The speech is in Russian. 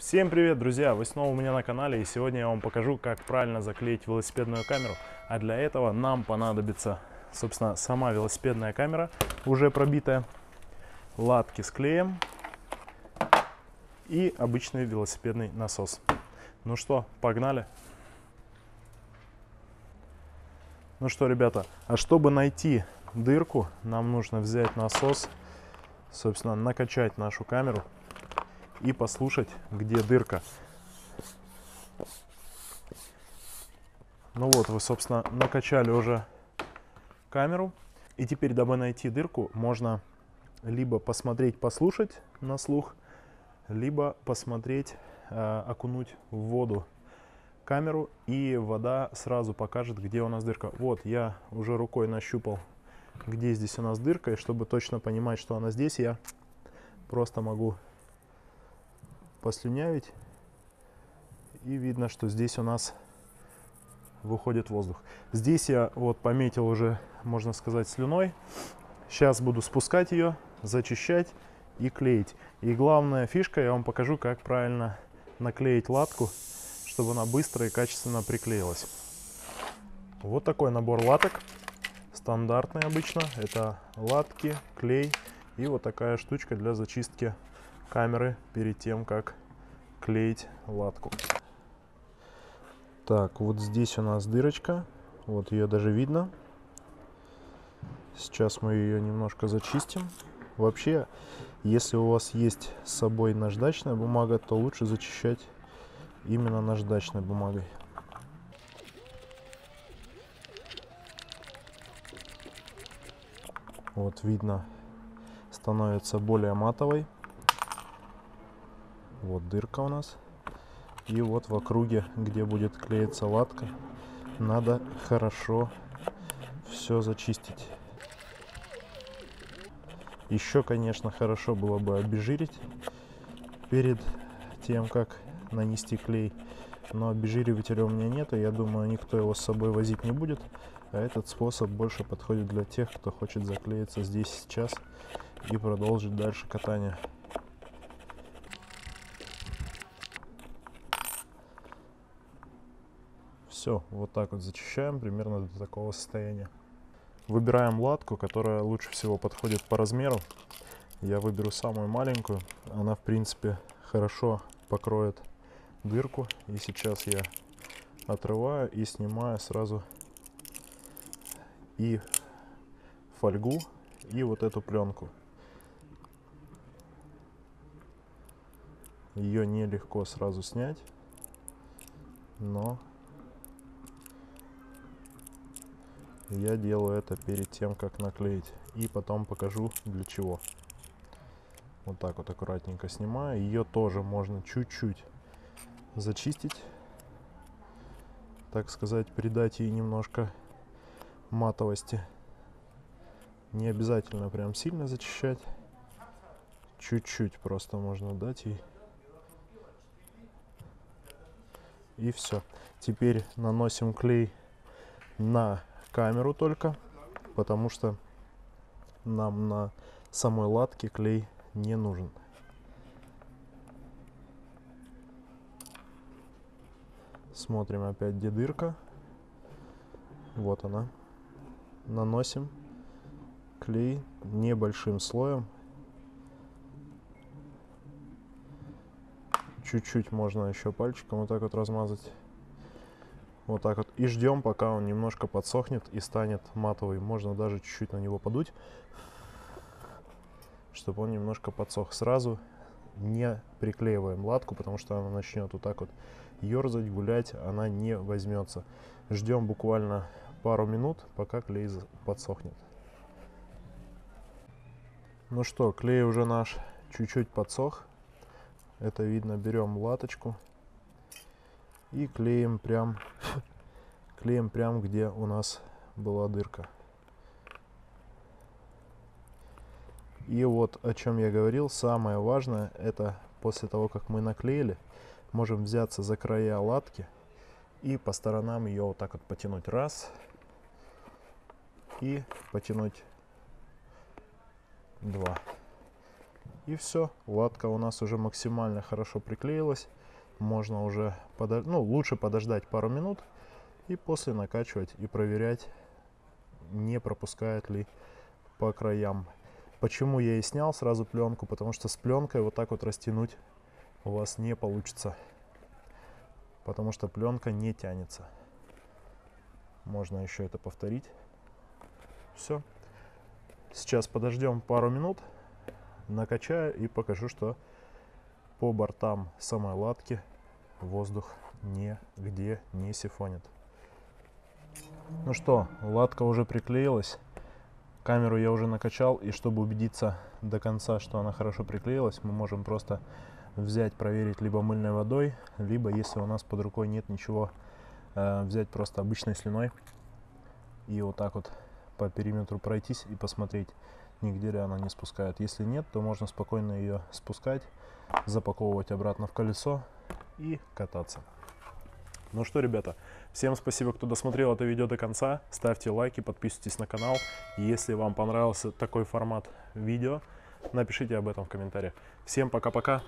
Всем привет, друзья! Вы снова у меня на канале, и сегодня я вам покажу, как правильно заклеить велосипедную камеру. А для этого нам понадобится, собственно, сама велосипедная камера, уже пробитая, латки с клеем и обычный велосипедный насос. Ну что, погнали! Ну что, ребята, а чтобы найти дырку, нам нужно взять насос, собственно, накачать нашу камеру и послушать, где дырка. Ну вот, вы, собственно, накачали уже камеру. И теперь, дабы найти дырку, можно либо посмотреть, послушать на слух, либо посмотреть, окунуть в воду камеру, и вода сразу покажет, где у нас дырка. Вот, я уже рукой нащупал, где здесь у нас дырка, и чтобы точно понимать, что она здесь, я просто могу послюнявить, и видно, что здесь у нас выходит воздух. Здесь я вот пометил уже, можно сказать, слюной. Сейчас буду спускать ее, зачищать и клеить. И главная фишка, я вам покажу, как правильно наклеить латку, чтобы она быстро и качественно приклеилась. Вот такой набор латок, стандартный обычно, это латки, клей и вот такая штучка для зачистки камеры перед тем, как клеить латку. Так, вот здесь у нас дырочка, вот ее даже видно. Сейчас мы ее немножко зачистим. Вообще, если у вас есть с собой наждачная бумага, то лучше зачищать именно наждачной бумагой. Вот видно, становится более матовой. Вот дырка у нас. И вот в округе, где будет клеиться латка, надо хорошо все зачистить. Еще, конечно, хорошо было бы обезжирить перед тем, как нанести клей. Но обезжиривателя у меня нет, и я думаю, никто его с собой возить не будет. А этот способ больше подходит для тех, кто хочет заклеиться здесь сейчас и продолжить дальше катание. Все, вот так вот зачищаем примерно до такого состояния. Выбираем латку, которая лучше всего подходит по размеру. Я выберу самую маленькую. Она, в принципе, хорошо покроет дырку. И сейчас я отрываю и снимаю сразу и фольгу, и вот эту пленку. Ее нелегко сразу снять, но я делаю это перед тем, как наклеить, и потом покажу, для чего. Вот так вот аккуратненько снимаю. Ее тоже можно чуть-чуть зачистить, так сказать, придать ей немножко матовости. Не обязательно прям сильно зачищать. Чуть-чуть просто можно дать ей. И все. Теперь наносим клей на камеру только, потому что нам на самой латке клей не нужен. Смотрим опять, где дырка. Вот она. Наносим клей небольшим слоем. Чуть-чуть можно еще пальчиком вот так вот размазать. Вот так вот. И ждем, пока он немножко подсохнет и станет матовый. Можно даже чуть-чуть на него подуть, чтобы он немножко подсох. Сразу не приклеиваем латку, потому что она начнет вот так вот ерзать, гулять, она не возьмется. Ждем буквально пару минут, пока клей подсохнет. Ну что, клей уже наш чуть-чуть подсох. Это видно, берем латочку и клеим прям, где у нас была дырка. И вот о чем я говорил, самое важное, это после того, как мы наклеили, можем взяться за края латки и по сторонам ее вот так вот потянуть. Раз. И потянуть. Два. И все, латка у нас уже максимально хорошо приклеилась. Можно уже, лучше подождать пару минут и после накачивать и проверять, не пропускает ли по краям. Почему я и снял сразу пленку? Потому что с пленкой вот так вот растянуть у вас не получится. Потому что пленка не тянется. Можно еще это повторить. Все. Сейчас подождем пару минут, накачаю и покажу, что по бортам самой латки воздух нигде не сифонит. Ну что, латка уже приклеилась. Камеру я уже накачал, и чтобы убедиться до конца, что она хорошо приклеилась, мы можем просто взять, проверить либо мыльной водой, либо, если у нас под рукой нет ничего, взять просто обычной слюной и вот так вот по периметру пройтись и посмотреть, нигде ли она не спускает. Если нет, то можно спокойно ее спускать, запаковывать обратно в колесо и кататься. Ну что, ребята, всем спасибо, кто досмотрел это видео до конца. Ставьте лайки, подписывайтесь на канал. Если вам понравился такой формат видео, напишите об этом в комментариях. Всем пока-пока!